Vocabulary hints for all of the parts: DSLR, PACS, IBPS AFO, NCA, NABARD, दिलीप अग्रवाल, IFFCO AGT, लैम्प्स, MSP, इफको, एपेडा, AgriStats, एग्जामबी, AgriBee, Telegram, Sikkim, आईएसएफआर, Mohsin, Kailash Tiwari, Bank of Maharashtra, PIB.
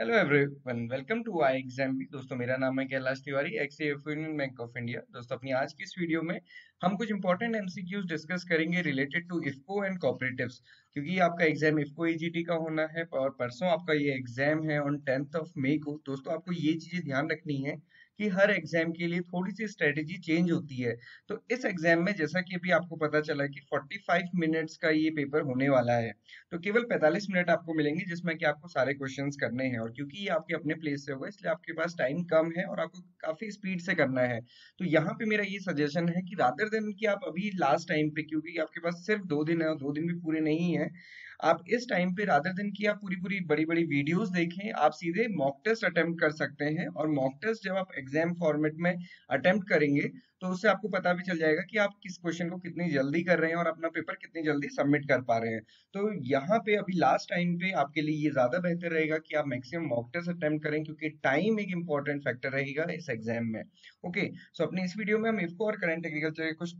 Hello everyone, welcome to आई एग्जामबी। दोस्तों मेरा नाम है Kailash Tiwari, ex AF Union Bank of India. दोस्तों अपनी आज की इस वीडियो में हम कुछ इंपॉर्टेंट एमसीक्यूज डिस्कस करेंगे related to इफको and cooperatives, क्योंकि आपका एग्जाम इफको एजीटी का होना है और परसों आपका ये एग्जाम है ऑन 10 मई को। दोस्तों आपको ये चीजें ध्यान रखनी है कि हर एग्जाम के लिए थोड़ी सी स्ट्रेटेजी चेंज होती है। तो इस एग्जाम में जैसा कि अभी आपको पता चला कि 45 मिनट्स का ये पेपर होने वाला है, तो केवल 45 मिनट आपको मिलेंगे जिसमें कि आपको सारे क्वेश्चंस करने हैं। और क्योंकि ये आपके अपने प्लेस से होगा इसलिए आपके पास टाइम कम है और आपको काफी स्पीड से करना है। तो यहाँ पे मेरा ये सजेशन है कि रादर देन कि आप अभी लास्ट टाइम पे, क्योंकि आपके पास सिर्फ 2 दिन है और 2 दिन भी पूरे नहीं है, आप इस टाइम पे रादर देन कि आप पूरी बड़ी वीडियोस देखें, आप सीधे मॉक टेस्ट अटेम्प्ट कर सकते हैं। और मॉक टेस्ट जब आप एग्जाम फॉर्मेट में अटेम्प्ट करेंगे तो उससे आपको पता भी चल जाएगा कि आप किस क्वेश्चन को कितनी जल्दी कर रहे हैं और अपना पेपर कितनी जल्दी सबमिट कर पा रहे हैं। तो यहाँ पे अभी लास्ट टाइम पे आपके लिए ये ज्यादा बेहतर रहेगा कि आप मैक्सिमम मॉक टेस्ट अटेम्प्ट करें, क्योंकि टाइम एक इंपॉर्टेंट फैक्टर रहेगा इस एग्जाम में। ओके, सो अपने इस वीडियो में हम इफको और करंट एग्रीकल्चर के कुछ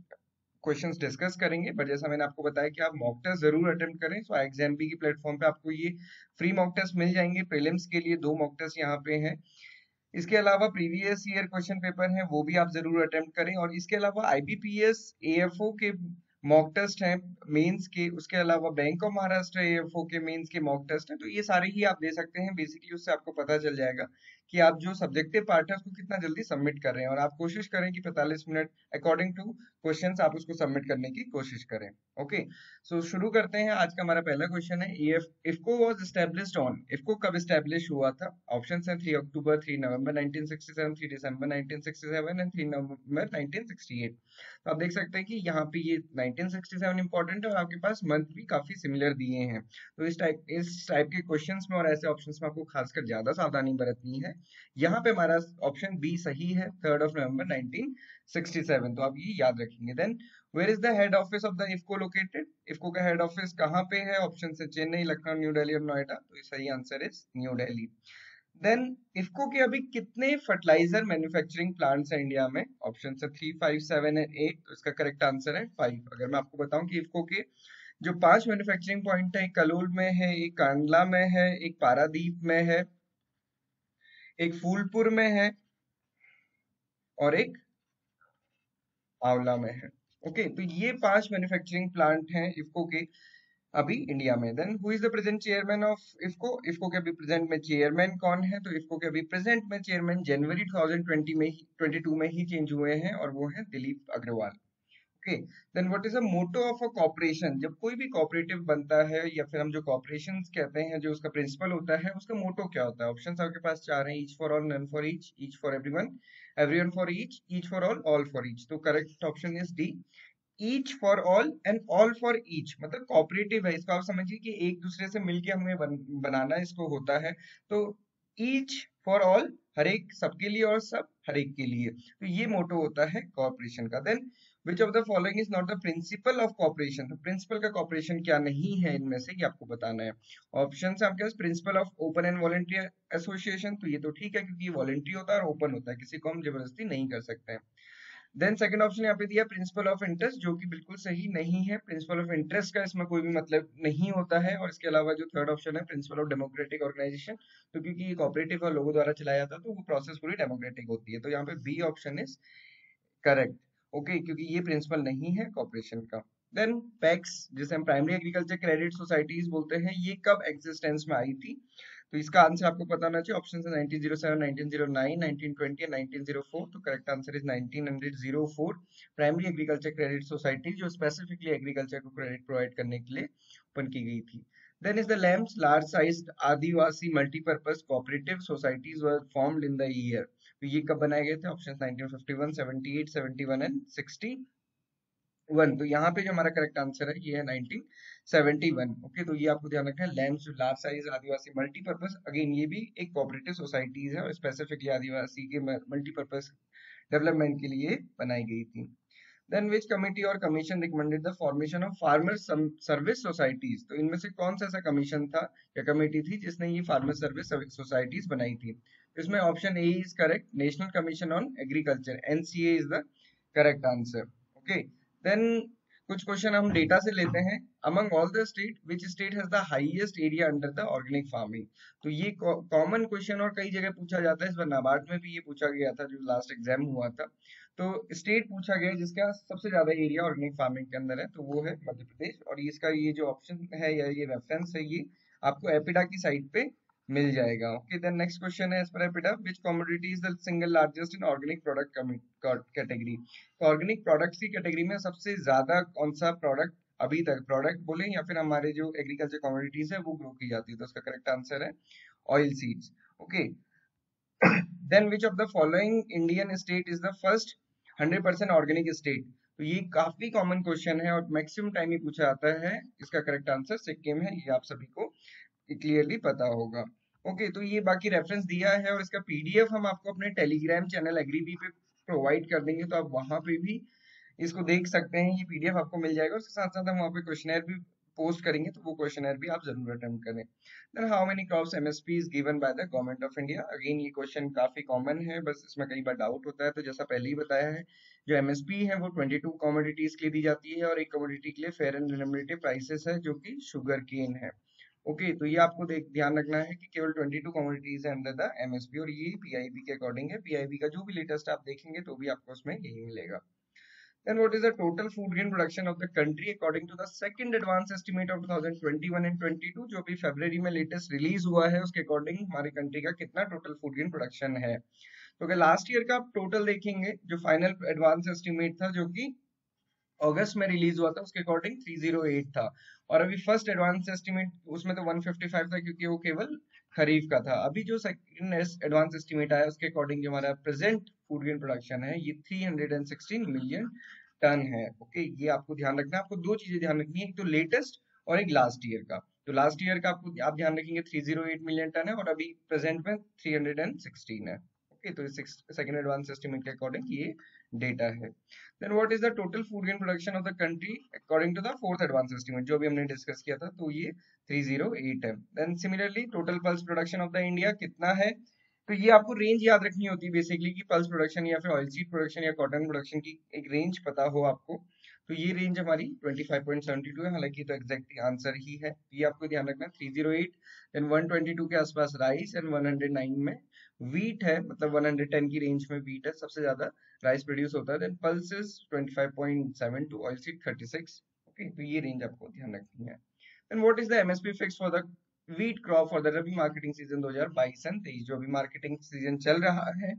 क्वेश्चंस डिस्कस करेंगे। पर जैसा मैंने आपको बताया कि आप मॉक टेस्ट जरूर अटेम्प्ट करें। सो एग्जामबी की प्लेटफॉर्म पे आपको ये फ्री मॉक टेस्ट मिल जाएंगे। प्रीलिम्स के लिए 2 मॉक टेस्ट यहाँ पे हैं, इसके अलावा प्रीवियस ईयर क्वेश्चन पेपर है वो भी आप जरूर अटेम्प्ट करें। और इसके अलावा IBPS AFO के मॉक टेस्ट हैं मेंस के, उसके अलावा बैंक ऑफ महाराष्ट्र AFO के मेंस के मॉक टेस्ट हैं। तो ये सारे ही आप दे सकते हैं। बेसिकली उससे आपको पता चल जाएगा कि आप जो सब्जेक्टिव पार्ट है उसको कितना जल्दी सबमिट कर रहे हैं। और आप कोशिश करें कि 45 मिनट अकॉर्डिंग टू क्वेश्चंस आप उसको सबमिट करने की कोशिश करें। ओके, सो शुरू करते हैं। आज का हमारा पहला क्वेश्चन है, इफको was established on, इफको कब एस्टैब्लिश हुआ था? ऑप्शंस हैं 3 अक्टूबर, 3 नवंबर 1967, 3 दिसंबर 1967 एंड 3 नवंबर 1968। तो आप देख सकते हैं कि यहाँ पे ये 1967 इंपॉर्टेंट है और आपके पास मंथ भी काफी सिमिलर दिए हैं। तो इस टाइप के क्वेश्चंस में और ऐसे ऑप्शंस में आपको खासकर ज्यादा सावधानी बरतनी है। यहाँ पे हमारा ऑप्शन बी सही है, 3 नवंबर 1967। तो आप ये याद रखेंगे। Then where is the head office of the इफको located, इफको का हेड ऑफिस कहाँ पे है? ऑप्शन से चेन्नई, लखनऊ, न्यू दिल्ली और नोएडा। तो सही answer is New Delhi. Then इफको के अभी कितने फर्टिलाइजर मैन्युफैक्चरिंग प्लांट्स हैं इंडिया में? ऑप्शन से 3, 5, 7 और 8। तो इसका करेक्ट आंसर है 5। अगर मैं आपको बताऊं कि इफको के जो 5 मैन्युफैक्चरिंग पॉइंट है, एक कलोल में है, एक कांडला में है, एक पारादीप में है, एक फूलपुर में है और एक आंवला में है। ओके, तो ये 5 मैन्युफैक्चरिंग प्लांट हैं इफको के अभी इंडिया में। Then who is the present chairman of इफको, इफको के अभी प्रेजेंट में चेयरमैन कौन है? तो इफको के अभी प्रेजेंट में चेयरमैन जनवरी 2022 में ही चेंज हुए हैं और वो है दिलीप अग्रवाल। Okay, then what is the motto of a corporation? जब कोई भी कॉर्पोरेटिव बनता है या फिर हम जो कॉर्पोरेशंस कहते हैं, जो उसका प्रिंसिपल होता है, उसका मोटो क्या होता है? ऑप्शंस आपके पास 4 हैं, each for all, none for each for everyone, everyone for each for all for each. तो correct option is D, each for all and all for each. मतलब कॉपरेटिव है, इसको आप समझिए कि एक दूसरे से मिलके हमें बनाना इसको होता है। तो ईच फॉर ऑल, हर एक सबके लिए और सब हर एक के लिए। तो ये मोटो होता है कॉर्पोरेशन का। Then which of the following is not the principal of corporation? तो प्रिंसिपल का कॉर्पोरेशन क्या नहीं है इनमें से, ये आपको बताना है। ऑप्शन है आपके पास principal of open and voluntary association, तो ये तो ठीक है क्योंकि वॉलंटरी होता है और ओपन होता है, किसी को हम जबरदस्ती नहीं कर सकते हैं। देन सेकंड ऑप्शन यहाँ पे दिया प्रिंसिपल ऑफ इंटरेस्ट, जो कि बिल्कुल सही नहीं है। प्रिंसिपल ऑफ इंटरेस्ट का इसमें कोई भी मतलब नहीं होता है। और इसके अलावा जो थर्ड ऑप्शन है प्रिंसिपल ऑफ डेमोक्रेटिक ऑर्गेनाइजेशन, तो क्योंकि ये कॉपरेटिव और लोगों द्वारा चलाया जाता है तो वो प्रोसेस पूरी डेमोक्रेटिक होती है। तो यहाँ पे B option is correct. Okay, क्योंकि ये प्रिंसिपल नहीं है कॉर्पोरेशन का। देन पैक्स, जिसे हम प्राइमरी एग्रीकल्चर क्रेडिट सोसाइटीज बोलते हैं, ये कब एक्सिस्टेंस में आई थी? तो इसका आंसर आपको पता होना चाहिए। ऑप्शन है 1907, 1909, 1920, 1904। तो correct answer is 1904। Primary agriculture credit society जो स्पेसिफिकली एग्रीकल्चर को क्रेडिट प्रोवाइड करने के लिए ओपन की गई थी। Then is the लैम्प्स, large sized Adivasi multipurpose cooperative societies were formed in the year. तो ये कब बनाए गए थे? Option 1951, 78, 71 and 61। तो यहाँ पे जो हमारा करेक्ट आंसर है ये है 1971। ओके, तो ये आपको ध्यान रखना है। लैम्प्स, large size Adivasi multipurpose, again ये भी एक कोऑपरेटिव सोसाइटीज है और स्पेसिफिकली आदिवासी के मल्टीपर्पज डेवलपमेंट के लिए बनाई गई थी। देन विच कमिटी और commission recommended the formation of farmers service societies? तो इनमें से कौन सा ऐसा कमीशन था या कमेटी थी जिसने ये फार्मर्स सर्विस सोसाइटीज बनाई थी? इसमें option A is correct, national commission on agriculture, NCA is the correct answer. Okay, then कुछ क्वेश्चन हम डेटा से लेते हैं. Among all the state which state has the highest area under the organic farming. तो ये common question और कई जगह पूछा जाता है. इस बार नाबार्ड में भी ये पूछा गया था जो लास्ट एग्जाम हुआ था. तो स्टेट पूछा गया जिसका सबसे ज्यादा एरिया ऑर्गेनिक फार्मिंग के अंदर है, तो वो है मध्य प्रदेश. और इसका ये जो ऑप्शन है या ये रेफरेंस है ये आपको एपेडा की साइट पे मिल जाएगा. ओके, देन नेक्स्ट क्वेश्चन है इस पर एपेडा which commodity is the single largest in organic product category. तो ऑर्गेनिक प्रोडक्ट्स की कैटेगरी में सबसे ज्यादा कौन सा प्रोडक्ट अभी तक प्रोडक्ट बोले या फिर हमारे जो एग्रीकल्चर कमोडिटीज है वो ग्रो की जाती है, तो उसका करेक्ट आंसर है oil seeds. Okay, then which of the following Indian state is the first 100% organic state. तो ये काफी कॉमन क्वेश्चन है और मैक्सिमम टाइम ही पूछा जाता है. इसका करेक्ट आंसर सिक्किम है, ये आप सभी को क्लियरली पता होगा. ओके, तो ये बाकी रेफरेंस दिया है और इसका पीडीएफ हम आपको अपने टेलीग्राम चैनल एग्रीबी पे प्रोवाइड कर देंगे, तो आप वहां पे भी इसको देख सकते हैं. ये पीडीएफ आपको मिल जाएगा. उसके साथ साथ हम वहाँ पे क्वेश्चनर भी पोस्ट करेंगे, तो वो क्वेश्चनर भी आप जरूर अटेम्प्ट करें. Then how many crops MSP is given by the government of India. Again ये क्वेश्चन काफी कॉमन है, बस इसमें कई बार डाउट होता है. तो जैसा पहले ही बताया है जो एमएसपी है वो 22 कमोडिटीज के लिए दी जाती है और एक कमोडिटी के लिए फेयर एंड रिजनेबल प्राइसेस है जो कि शुगर केन है. ओके, तो ये आपको ध्यान रखना है कि केवल 22 कमोडिटीज है अंडर द एमएसपी और ये पीआईबी के अकॉर्डिंग है. पीआईबी का जो भी लेटेस्ट आप देखेंगे तो भी आपको उसमें यही मिलेगा. Then what is the total food grain production of the country according to the second advance estimate of 2021 and 22 जो भी फरवरी में latest release हुआ है उसके according हमारी country का कितना total food grain production है. तो अगर last year का आप total देखेंगे जो final advance estimate था जो कि अगस्त में रिलीज हुआ था उसके अकॉर्डिंग 308 था और अभी फर्स्ट एडवांस एस्टीमेट उसमें तो 155 था क्योंकि वो केवल खरीफ का था. अभी जो सेकंड एडवांस एस्टीमेट आया उसके अकॉर्डिंग जो हमारा प्रेजेंट फूड ग्रेन प्रोडक्शन है ये 316 मिलियन टन है. ओके, ये आपको ध्यान रखना है. आपको दो चीजें ध्यान रखनी है, एक तो लेटेस्ट और एक लास्ट ईयर का. तो लास्ट ईयर का आपको आप ध्यान रखेंगे 308 मिलियन टन है और अभी प्रेजेंट में 316 है. तो सेकंड एडवांस एस्टीमेट के अकॉर्डिंग ये डेटा है. Then what is the total food grain production of the country according to the fourth advance estimate जो भी हमने डिस्कस किया था, तो ये 308 है. Then similarly total pulse production of the India कितना है, तो ये आपको रेंज याद रखनी होती है बेसिकली कि पल्स प्रोडक्शन या फिर ऑयलसीड प्रोडक्शन या कॉटन प्रोडक्शन की एक रेंज पता हो आपको. तो ये रेंज हमारी 25.72 है, हालांकि तो एग्जैक्ट आंसर ही है. ये आपको ध्यान रखना है 308 देन 122 के आसपास राइस एंड 109 में वीट है, मतलब 110 की रेंज में वीट है सबसे ज्यादा राइस प्रोड्यूस होता है. Then pulses 25.72 oilseed 36. ओके, तो ये रेंज आपको ध्यान रखनी है. Then what is the MSP fix for the wheat crop for the rabi marketing season 2022 और 23 जो भी मार्केटिंग सीजन चल रहा है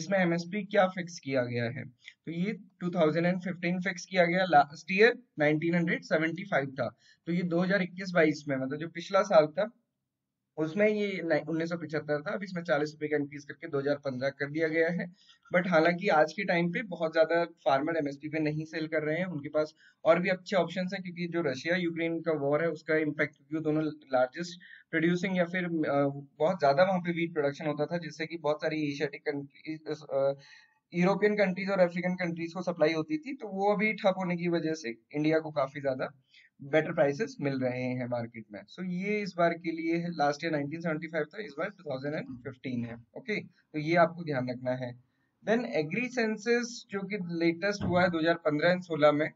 इसमें एमएसपी क्या फिक्स किया गया है. तो ये 2015 फिक्स किया गया, लास्ट ईयर 1975 था. तो ये 2021-22 में मतलब जो पिछला साल था उसमें ये 1975 था. अब इसमें 40 रुपए का इंक्रीज करके 2015 कर दिया गया है. बट हालांकि आज के टाइम पे बहुत ज्यादा फार्मर एमएसपी पे नहीं सेल कर रहे हैं, उनके पास और भी अच्छे ऑप्शंस हैं क्योंकि जो रशिया यूक्रेन का वॉर है उसका इम्पैक्ट, क्योंकि दोनों लार्जेस्ट प्रोड्यूसिंग या फिर बहुत ज्यादा वहाँ पे वीट प्रोडक्शन होता था जिससे कि बहुत सारी एशियाटिक कंट्रीज, यूरोपियन कंट्रीज और अफ्रीकन कंट्रीज को सप्लाई होती थी. तो वो अभी ठप होने की वजह से इंडिया को काफी ज्यादा बेटर प्राइसेस मिल रहे हैं मार्केट में. सो ये इस बार के लिए है. लास्ट ईयर 1975 था, इस बार 2015 है. ओके, तो ये आपको ध्यान रखना है. देन एग्री सेंसस जो कि लेटेस्ट हुआ है 2015 और 2016 में,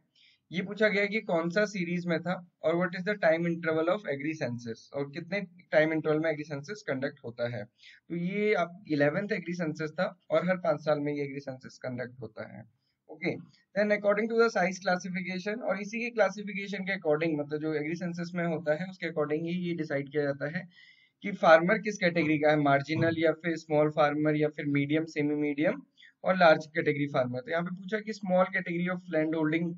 ये पूछा गया कि कौन सा सीरीज में था और what is the time interval of agri census और कितने टाइम इंटरवल में एग्री सेंसस कंडक्ट होता है. तो ये 11वां एग्री सेंसस था और हर 5 साल में ये एग्री सेंसस कंडक्ट होता है. Okay, then according to the size classification और इसी के क्लासिफिकेशन के अकॉर्डिंग मतलब जो एग्री सेंसस में होता है उसके अकॉर्डिंग ही ये डिसाइड किया जाता है कि फार्मर किस कैटेगरी का है, मार्जिनल या फिर स्मॉल फार्मर या फिर मीडियम, सेमी मीडियम और लार्ज कैटेगरी फार्मर. तो यहाँ पे पूछा कि small category of land holding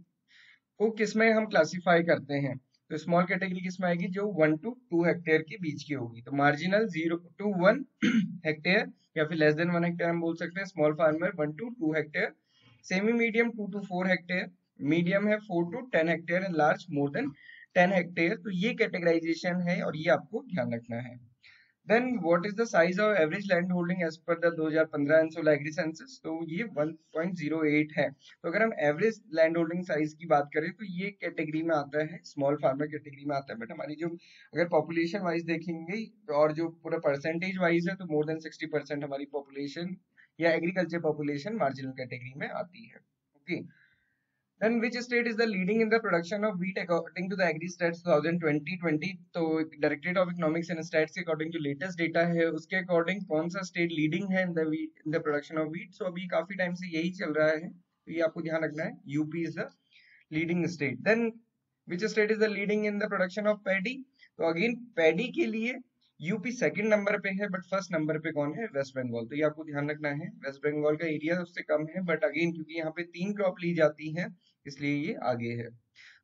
को किसमें हम क्लासिफाई करते हैं. तो स्मॉल कैटेगरी किसमें आएगी, जो 1 to 2 हेक्टेयर के बीच की होगी. तो मार्जिनल 0 to 1 हेक्टेयर या फिर लेस देन 1 हेक्टेयर हम बोल सकते हैं. Small farmer 1 to 2 hectare, semi medium 2 to 4 hectare, medium है 4 to 10 hectare and large more than 10 hectare. तो ये कैटेगराइजेशन है और ये आपको ध्यान रखना है. Then what is the size of average land holding as per the 2015 और 2016 एग्री सेंसस. तो ये 1.08 है. तो अगर हम एवरेज लैंड होल्डिंग साइज की बात करें तो ये कैटेगरी में आता है, स्मॉल फार्मर कैटेगरी में आता है. बट हमारी जो अगर पॉपुलेशन वाइज देखेंगे और जो पूरा परसेंटेज वाइज है तो मोर देन 60% हमारी पॉपुलेशन या एग्रीकल्चर पॉपुलेशन मार्जिनल कैटेगरी में आती है. Okay, Then which state is the leading in the production of wheat according to the AgriStats 2020? तो directorate of economics and stats के अकॉर्डिंग जो लेटेस्ट डेटा है उसके अकॉर्डिंग कौन सा स्टेट लीडिंग है in the production of wheat. So अभी काफी टाइम से यही चल रहा है, तो ये आपको ध्यान रखना है, UP is the leading state. Then which state is the leading in the production of paddy? तो अगेन पैडी के लिए यूपी सेकंड नंबर पे है, बट फर्स्ट नंबर पे कौन है? वेस्ट बंगाल। तो ये आपको ध्यान रखना है, वेस्ट बंगाल का एरिया उससे कम है, बट अगेन क्योंकि यहाँ पे 3 क्रॉप ली जाती है इसलिए ये आगे है।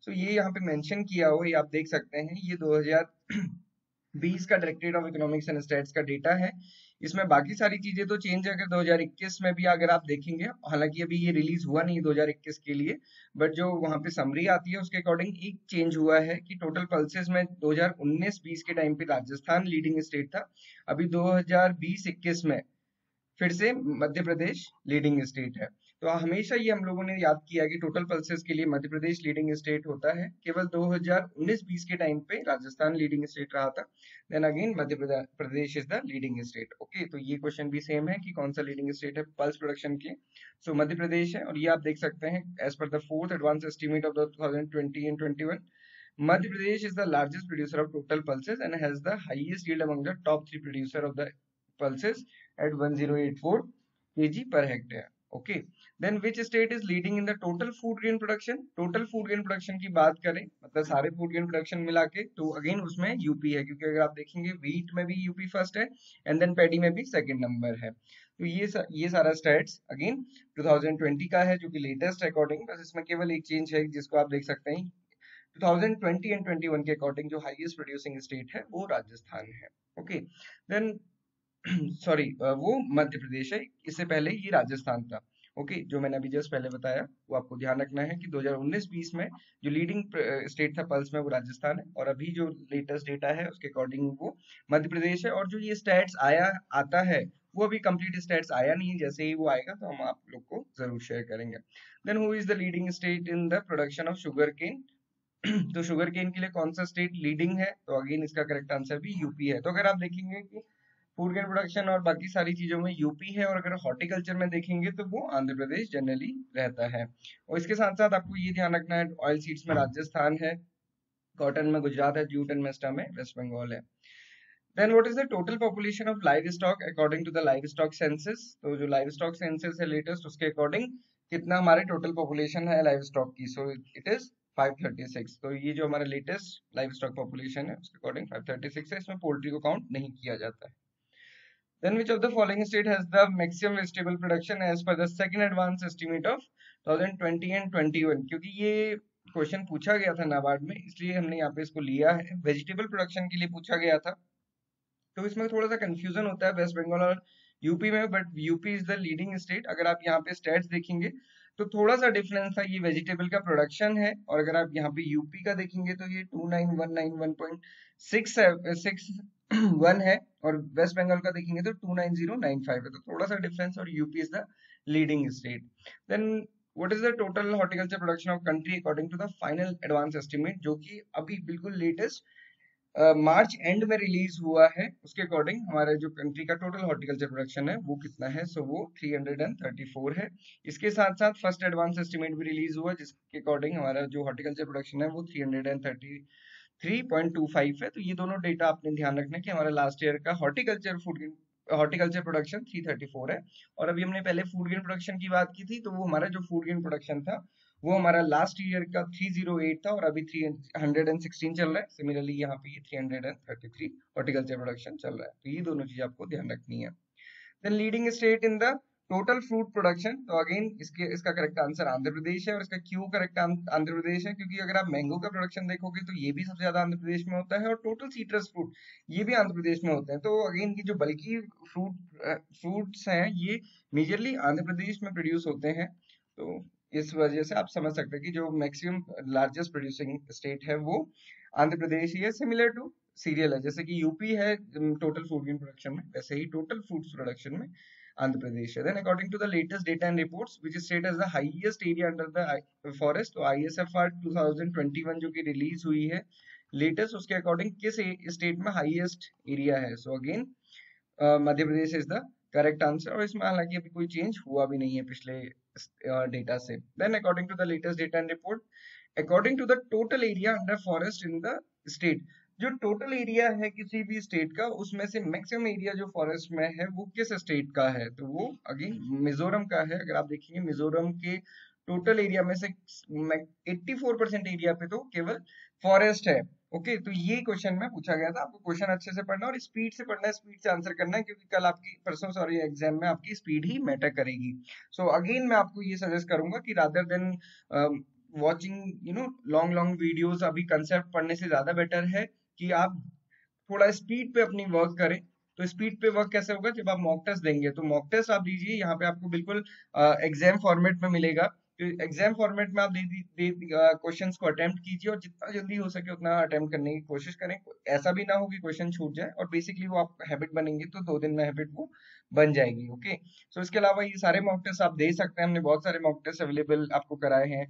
सो ये यहाँ पे मेंशन किया हुआ है, आप देख सकते हैं, ये 2020 का directorate of economics and stats का डेटा है। इसमें बाकी सारी चीजें तो चेंज है, अगर 2021 में भी अगर आप देखेंगे, हालांकि अभी ये रिलीज हुआ नहीं 2021 के लिए, बट जो वहाँ पे समरी आती है उसके अकॉर्डिंग एक चेंज हुआ है कि टोटल पल्सेस में 2019-20 के टाइम पे राजस्थान लीडिंग स्टेट था, अभी 2020-21 में फिर से मध्य प्रदेश लीडिंग स्टेट है। तो हमेशा ये हम लोगों ने याद किया कि टोटल पल्सेस के लिए मध्य प्रदेश लीडिंग स्टेट होता है, केवल 2019-20 के टाइम पे राजस्थान लीडिंग स्टेट रहा था, then again Madhya Pradesh is the leading state. Okay, तो ये क्वेश्चन भी सेम है कि कौन सा लीडिंग स्टेट है पल्स प्रोडक्शन के। सो मध्य प्रदेश है, और ये आप देख सकते हैं as per the 4th advance estimate of 2020 and 2021, Madhya Pradesh is the largest producer of total pulses and has the highest yield among the top 3 producer of the pulses at 1084 kg per hectare. Okay, then which state is leading in the total food grain production? Total food grain production की बात करें, मतलब सारे food grain production मिला के, तो again उसमें UP है, क्योंकि अगर आप देखेंगे wheat में भी यूपी फर्स्ट है एंड देन पैडी में भी सेकंड नंबर है। तो ये सारा स्टैट्स अगेन 2020 का है जो कि लेटेस्ट अकॉर्डिंग, बस इसमें केवल एक चेंज है जिसको आप देख सकते हैं, 2020 एंड 21 के अकॉर्डिंग जो हाईएस्ट प्रोड्यूसिंग स्टेट है वो राजस्थान है। ओके, देन सॉरी वो मध्य प्रदेश है, इससे पहले ये राजस्थान था। ओके, जो मैंने अभी जस्ट पहले बताया वो आपको ध्यान रखना है कि 2019-20 में जो लीडिंग स्टेट था पल्स में वो राजस्थान है, और अभी जो लेटेस्ट डेटा है उसके अकॉर्डिंग वो मध्य प्रदेश है। और जो ये स्टैट्स आता है वो अभी कंप्लीट स्टैट्स आया नहीं है, जैसे ही वो आएगा तो हम आप लोग को जरूर शेयर करेंगे। Then who is the leading state in the production of sugar cane? तो शुगर केन के लिए कौन सा स्टेट लीडिंग है? तो अगेन इसका करेक्ट आंसर भी यूपी है। तो अगर आप देखेंगे कि फूड ग्रेन प्रोडक्शन और बाकी सारी चीजों में यूपी है, और अगर हॉर्टिकल्चर में देखेंगे तो वो आंध्र प्रदेश जनरली रहता है। और इसके साथ साथ आपको ये ध्यान रखना है, ऑयल सीड्स में राजस्थान है, कॉटन में गुजरात है, जूट एंड मस्टा में वेस्ट बंगाल है। Then what is the total population of livestock according to the livestock census? तो जो livestock census है लेटेस्ट उसके अकॉर्डिंग कितना हमारे टोटल पॉपुलेशन है livestock की? So it is 536। तो ये जो हमारा लेटेस्ट livestock population है उसके अकॉर्डिंग 536 है, इसमें पोल्ट्री को काउंट नहीं किया जाता है। Then which of the following state has the maximum vegetable production as per the second advance estimate of 2020 and 21? क्योंकि ये क्वेश्चन पूछा गया था नाबार्ड में, इसलिए हमने यहाँ पे इसको लिया है। वेजिटेबल प्रोडक्शन के लिए पूछा गया था, तो इसमें थोड़ा सा कंफ्यूजन होता है वेस्ट बंगाल और यूपी में, but UP is the leading state. अगर आप यहाँ पे स्टेट्स देखेंगे तो थोड़ा सा डिफरेंस था, ये वेजिटेबल का प्रोडक्शन है, और अगर आप यहाँ पे यूपी का देखेंगे तो ये 29191.61 है, और वेस्ट बंगाल का देखेंगे तो 29095 है, तो थोड़ा सा डिफरेंस, और UP is the leading state. Then what is the total horticulture production of country according to the final advance estimate, जो कि अभी बिल्कुल लेटेस्ट मार्च एंड में रिलीज हुआ है, उसके अकॉर्डिंग हमारे जो कंट्री का टोटल हॉर्टिकल्चर प्रोडक्शन है वो कितना है? सो वो 334 है। इसके साथ साथ फर्स्ट एडवांस एस्टिमेट भी रिलीज हुआ, जिसके अकॉर्डिंग हमारा जो हॉर्टिकल्चर प्रोडक्शन है वो 333.25 है। तो ये दोनों डेटा आपने ध्यान रखना कि हमारा लास्ट ईयर का हॉर्टिकल्चर प्रोडक्शन 334 है, और अभी हमने पहले फूड ग्रेन प्रोडक्शन की बात की थी, तो वो हमारा जो फूड ग्रेन प्रोडक्शन था वो हमारा लास्ट ईयर का 308 था और अभी 316 चल रहा है। सिमिलरली यहाँ पे ये 333 हॉर्टिकल्चर प्रोडक्शन चल रहा है, तो ये दोनों चीज आपको ध्यान रखनी है। Then leading state in the total fruit production, तो अगेन इसका करेक्ट आंसर आंध्र प्रदेश है, और इसका क्यों करेक्ट आंध्र प्रदेश है? क्योंकि अगर आप मैंगो का प्रोडक्शन देखोगे तो ये भी सबसे ज्यादा आंध्र प्रदेश में होता है, और टोटल सीट्रस फ्रूट ये भी आंध्र प्रदेश में होते हैं। तो अगेन ये जो बल्कि फ्रूट्स हैं ये मेजरली आंध्र प्रदेश में प्रोड्यूस होते हैं, तो इस वजह से आप समझ सकते हैं कि जो मैक्सिमम लार्जेस्ट प्रोड्यूसिंग स्टेट है वो आंध्र प्रदेश ही है। सिमिलर टू सीरियल है, जैसे कि यूपी है टोटल फूड ग्रेन प्रोडक्शन में, वैसे ही टोटल फूड्स प्रोडक्शन में आंध्र प्रदेश है। Then according to the latest data and reports which state has the highest area under the forest, तो आईएसएफआर 2021 जो कि रिलीज हुई है लेटेस्ट, उसके अकॉर्डिंग किस स्टेट में हाईएस्ट एरिया है? So again Madhya Pradesh is the correct answer. और इसमें हालांकि अभी कोई चेंज हुआ भी नहीं है पिछले डेटा से। Then according to the latest data and report, according to the total area under forest in the state, जो टोटल एरिया है किसी भी स्टेट का उसमें से मैक्सिमम एरिया जो फॉरेस्ट में है वो किस स्टेट का है, तो वो अगेन मिजोरम का है। अगर आप देखेंगे मिजोरम के टोटल एरिया में से 84% एरिया पे तो केवल फॉरेस्ट है। ओके तो ये क्वेश्चन में पूछा गया था। आपको क्वेश्चन अच्छे से पढ़ना और स्पीड से पढ़ना है, स्पीड से आंसर करना है, क्योंकि कल आपकी परसों सॉरी एग्जाम में आपकी स्पीड ही मैटर करेगी। सो अगेन मैं आपको ये सजेस्ट करूंगा कि rather than watching long videos, अभी कंसेप्ट पढ़ने से ज्यादा बेटर है कि आप थोड़ा स्पीड पे अपनी वर्क करें। तो स्पीड पे वर्क कैसे होगा, जब आप मॉक टेस्ट देंगे तो मॉक टेस्ट आप दीजिए, यहाँ पे आपको बिल्कुल एग्जाम फॉर्मेट में मिलेगा। एग्जाम फॉर्मेट में आप क्वेश्चंस को अटेम्प्ट कीजिए और जितना जल्दी हो सके उतना अटेम्प्ट करने की कोशिश करें। ऐसा भी ना हो कि क्वेश्चन छूट जाए, और बेसिकली वो आप हैबिट बनेंगे तो 2 दिन में हैबिट वो बन जाएगी। ओके सो इसके अलावा ये सारे मॉक टेस्ट आप दे सकते हैं, हमने बहुत सारे मॉक टेस्ट अवेलेबल आपको कराए हैं।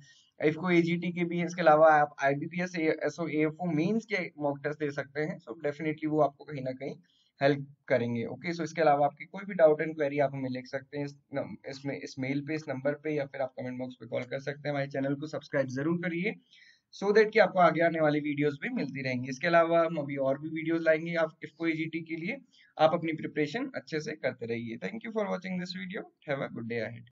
IFFCO AGT के भी, इसके अलावा आप IBPS FO मेंस के मॉक टेस्ट दे सकते हैं। सो डेफिनेटली वो आपको कहीं ना कहीं हेल्प करेंगे। ओके सो इसके अलावा आपकी कोई भी डाउट एंड क्वेरी आप हमें लिख सकते हैं इस मेल पे, इस नंबर पे, या फिर आप कमेंट बॉक्स पे कॉल कर सकते हैं। हमारे चैनल को सब्सक्राइब जरूर करिए सो दैट कि आपको आगे आने वाली वीडियोस भी मिलती रहेंगी। इसके अलावा हम अभी और भी वीडियोस लाएंगे आप IFFCO AGT के लिए। आप अपनी प्रिपरेशन अच्छे से करते रहिए। Thank you for watching this video. Have a good day ahead.